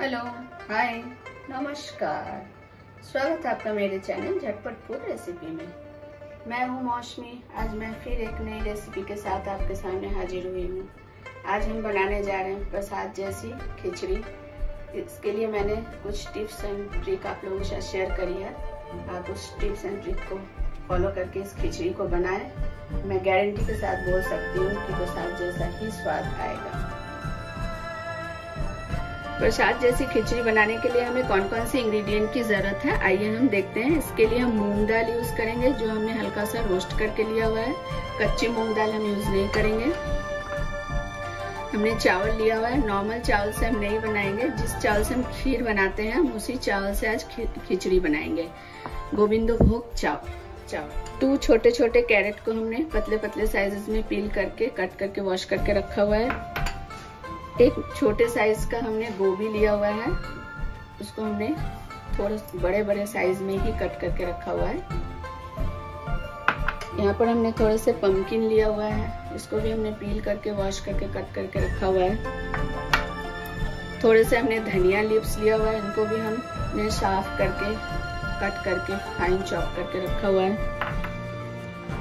Hello, हाय, नमस्कार। स्वागत है आपका मेरे चैनल झटपट फूड रेसिपी में। मैं हूं मौसमी। आज मैं फिर एक नई रेसिपी के साथ आपके सामने हाजिर हुई हूं। आज हम बनाने जा रहे हैं प्रसाद जैसी खिचड़ी। इसके लिए मैंने कुछ टिप्स एंड ट्रिक आप लोगों के साथ शेयर करी है। आप उस टिप्स एंड ट्रिक को फॉलो करके इस खिचड़ी को बनाएं। मैं गारंटी के साथ बोल सकती हूँ कि प्रसाद जैसा ही स्वाद आएगा। प्रसाद जैसी खिचड़ी बनाने के लिए हमें कौन कौन से इंग्रेडिएंट की जरूरत है, आइए हम देखते हैं। इसके लिए हम मूंग दाल यूज करेंगे, जो हमने हल्का सा रोस्ट करके लिया हुआ है। कच्ची मूंग दाल हम यूज नहीं करेंगे। हमने चावल लिया हुआ है, नॉर्मल चावल से हम नहीं बनाएंगे। जिस चावल से हम खीर बनाते हैं, हम उसी चावल से आज खिचड़ी बनाएंगे। गोविंद भोग चावल 2 छोटे छोटे कैरेट को हमने पतले पतले साइजेस में पील करके, कट करके, वॉश करके रखा हुआ है। एक छोटे साइज का हमने गोभी लिया हुआ है, उसको हमने थोड़ा बड़े बड़े साइज में ही कट करके रखा हुआ है। यहाँ पर हमने थोड़े से पम्पकिन लिया हुआ है, इसको भी हमने पील करके, वॉश करके, कट करके रखा हुआ है। थोड़े से हमने धनिया लीव्स लिया हुआ है, इनको भी हमने साफ करके, कट करके, फाइन चॉप करके रखा हुआ है।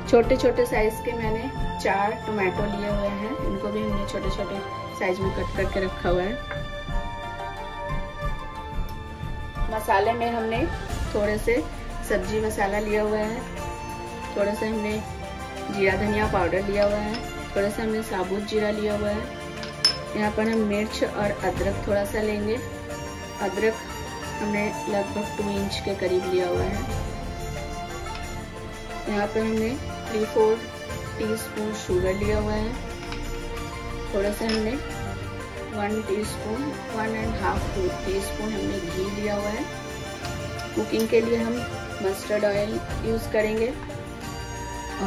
छोटे छोटे साइज के मैंने 4 टोमेटो लिए हुए हैं, इनको भी हमने छोटे छोटे साइज में कट करके रखा हुआ है। मसाले में हमने थोड़े से सब्जी मसाला लिया हुआ है, थोड़े से हमने जीरा धनिया पाउडर लिया हुआ है, थोड़े से हमने साबुत जीरा लिया हुआ है। यहाँ पर हम मिर्च और अदरक थोड़ा सा लेंगे। अदरक हमने लगभग 2 इंच के करीब लिया हुआ है। यहाँ पर हमने 3-4 टीस्पून शुगर लिया हुआ है। थोड़ा सा हमने 1 एंड हाफ टीस्पून हमने घी लिया हुआ है। कुकिंग के लिए हम मस्टर्ड ऑयल यूज़ करेंगे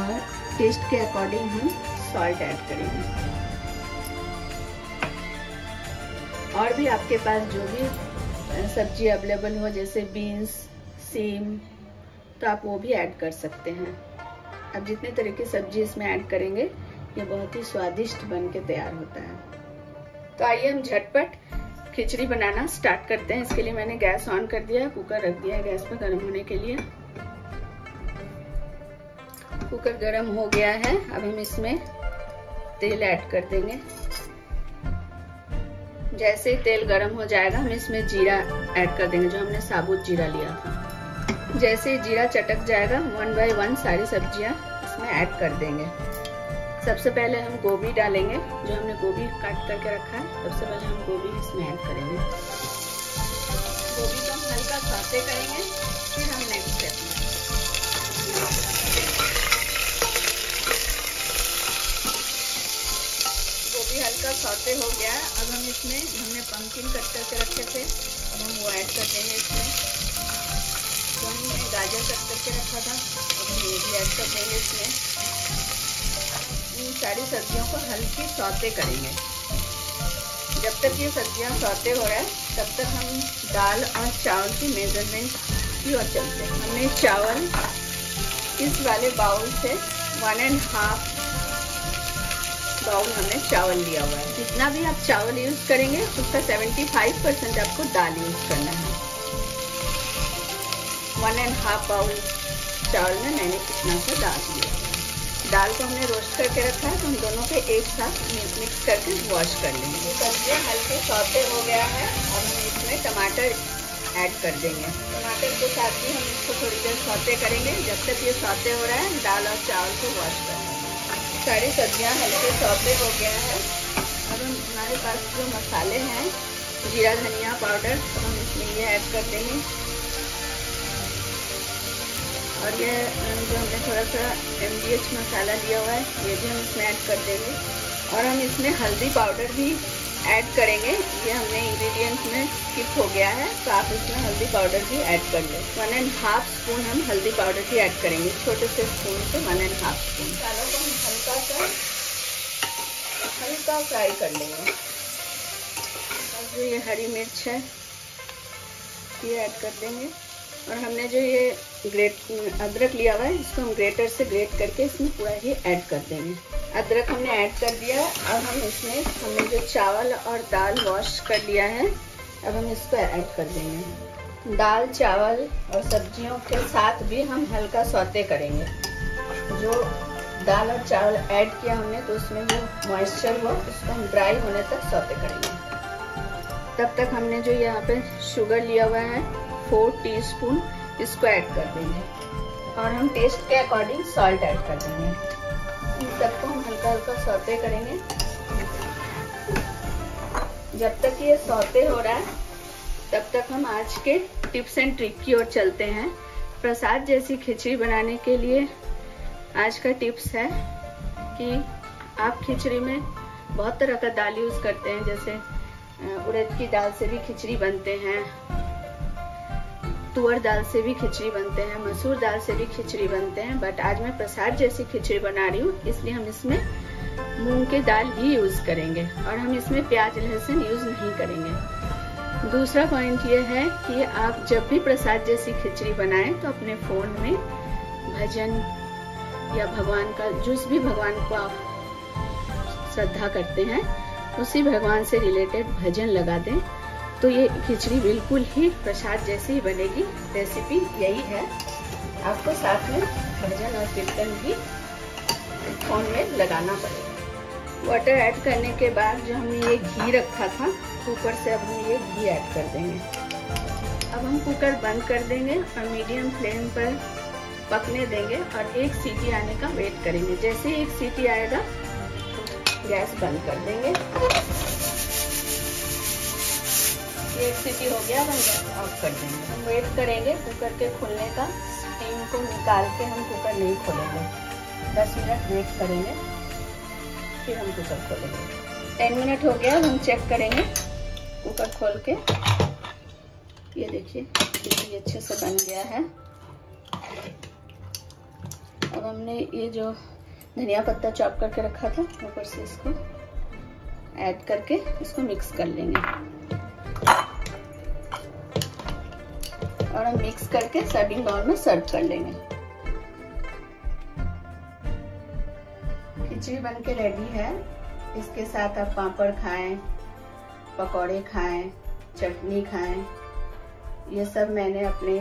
और टेस्ट के अकॉर्डिंग हम सॉल्ट ऐड करेंगे। और भी आपके पास जो भी सब्जी अवेलेबल हो, जैसे बीन्स, सीम, तो आप वो भी ऐड कर सकते हैं। अब जितने तरह की सब्जी इसमें ऐड करेंगे, ये बहुत ही स्वादिष्ट बनके तैयार होता है। तो आइए हम झटपट खिचड़ी बनाना स्टार्ट करते हैं। इसके लिए मैंने गैस ऑन कर दिया है, कुकर रख दिया है गैस पर गर्म होने के लिए। कुकर गर्म हो गया है, अब हम इसमें तेल ऐड कर देंगे। जैसे ही तेल गर्म हो जाएगा, हम इसमें जीरा ऐड कर देंगे, जो हमने साबुत जीरा लिया था। जैसे जीरा चटक जाएगा, 1 by 1 सारी सब्जियां इसमें ऐड कर देंगे। सबसे पहले हम गोभी डालेंगे, जो हमने गोभी काट करके रखा है। सबसे पहले हम गोभी इसमें ऐड करेंगे। गोभी को हम हल्का सौते करेंगे, फिर हम नेक्स्ट स्टेप में गोभी हल्का सौते हो गया। अब हम इसमें हमने पम्पकिन कट करके रखे थे, अब हम वो ऐड कर देंगे। इसमें हमने गाजर कट करके रखा था, अब हम ये भी ऐड कर देंगे। इसमें इन सारी सब्जियों को हल्की सौते करेंगे। जब तक ये सब्जियां सौते हो रहा है, तब तक हम दाल और चावल की मेजरमेंट की ओर चलते हैं। हमने चावल इस वाले बाउल से 1.5 बाउल हमने चावल लिया हुआ है। जितना भी आप चावल यूज़ करेंगे, उसका 75% आपको दाल यूज़ करना है। 1.5 बाउल चावल में मैंने कितना सा डाल दिया। दाल को हमने रोस्ट करके रखा है, तो हम दोनों को एक साथ मिक्स करके वॉश कर लेंगे। सब्जियाँ हल्के सौते हो गया है, अब हम इसमें टमाटर ऐड कर देंगे। टमाटर के साथ ही हम इसको थोड़ी देर सौते करेंगे। जब तक ये सौते हो रहा है, दाल और चावल को वॉश कर लेंगे। सारी सब्जियाँ हल्के सौते हो गया है। अब हमारे पास जो मसाले हैं, जीरा धनिया पाउडर, तो हम इसमें ये ऐड कर देंगे। और ये जो हमने थोड़ा सा MDH मसाला लिया हुआ है, ये भी हम इसमें ऐड कर देंगे। और हम इसमें हल्दी पाउडर भी ऐड करेंगे। ये हमने इंग्रेडिएंट्स में स्किप हो गया है, तो आप इसमें हल्दी पाउडर भी ऐड कर लें। 1.5 स्पून हम हल्दी पाउडर भी ऐड करेंगे। छोटे से स्पून से 1.5 स्पून। मसालों को हम हल्का फ्राई कर लेंगे। और जो ये हरी मिर्च है, ये ऐड कर देंगे। और हमने जो ये ग्रेट अदरक लिया हुआ है, इसको हम ग्रेटर से ग्रेट करके इसमें पूरा ही ऐड कर देंगे। अदरक हमने ऐड कर दिया। अब हम इसमें हमने जो चावल और दाल वॉश कर लिया है, अब हम इसको ऐड कर देंगे। दाल चावल और सब्जियों के साथ भी हम हल्का सौते करेंगे। जो दाल और चावल ऐड किया हमने तो उसमें जो मॉइस्चर हुआ उसको हम ड्राई होने तक सौते करेंगे। तब तक हमने जो यहाँ पे शुगर लिया हुआ है 4 टीस्पून, इसको ऐड कर देंगे और हम टेस्ट के अकॉर्डिंग सॉल्ट ऐड कर देंगे। इन सबको हम हल्का हल्का सौते करेंगे। जब तक ये सौते हो रहा है तब तक हम आज के टिप्स एंड ट्रिक की ओर चलते हैं। प्रसाद जैसी खिचड़ी बनाने के लिए आज का टिप्स है कि आप खिचड़ी में बहुत तरह का दाल यूज़ करते हैं, जैसे उड़द की दाल से भी खिचड़ी बनते हैं, तुअर दाल से भी खिचड़ी बनते हैं, मसूर दाल से भी खिचड़ी बनते हैं। बट आज मैं प्रसाद जैसी खिचड़ी बना रही हूँ इसलिए हम इसमें मूंग के दाल ही यूज़ करेंगे और हम इसमें प्याज लहसुन यूज़ नहीं करेंगे। दूसरा पॉइंट ये है कि आप जब भी प्रसाद जैसी खिचड़ी बनाएं तो अपने फ़ोन में भजन या भगवान का जिस भी भगवान को आप श्रद्धा करते हैं उसी भगवान से रिलेटेड भजन लगा दें तो ये खिचड़ी बिल्कुल ही प्रसाद जैसी ही बनेगी। रेसिपी यही है। आपको साथ में भजन और कीर्तन भी फोन में लगाना पड़ेगा। वाटर ऐड करने के बाद जो हमने ये घी रखा था कुकर से अब हम ये घी ऐड कर देंगे। अब हम कुकर बंद कर देंगे और मीडियम फ्लेम पर पकने देंगे और एक सीटी आने का वेट करेंगे। जैसे एक सीटी आएगा गैस बंद कर देंगे। एक सीटी हो गया, हम गैस ऑफ कर देंगे। हम वेट करेंगे कुकर के खुलने का। स्टीम को निकाल के हम कुकर नहीं खोलेंगे, 10 मिनट वेट करेंगे फिर हम कुकर खोलेंगे। 10 मिनट हो गया, हम चेक करेंगे कुकर खोल के। ये देखिए कितनी अच्छे से बन गया है। अब हमने ये जो धनिया पत्ता चॉप करके रखा था ऊपर से इसको ऐड करके इसको मिक्स कर लेंगे और हम मिक्स करके सर्विंग बाउल में सर्व कर लेंगे। खिचड़ी बन के रेडी है। इसके साथ आप पापड़ खाएं, पकौड़े खाएं, चटनी खाएं। ये सब मैंने अपने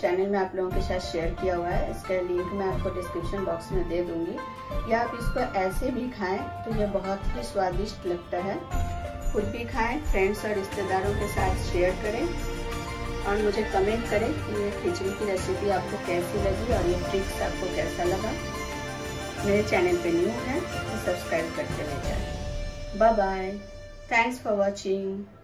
चैनल में आप लोगों के साथ शेयर किया हुआ है। इसका लिंक मैं आपको डिस्क्रिप्शन बॉक्स में दे दूंगी, या आप इसको ऐसे भी खाएं तो ये बहुत ही स्वादिष्ट लगता है। खुद भी खाएं, फ्रेंड्स और रिश्तेदारों के साथ शेयर करें और मुझे कमेंट करें कि ये खिचड़ी की रेसिपी आपको कैसी लगी और ये ट्रिक्स आपको कैसा लगा। मेरे चैनल पे न्यू है तो सब्सक्राइब करके रह जाए। Bye bye, thanks for watching.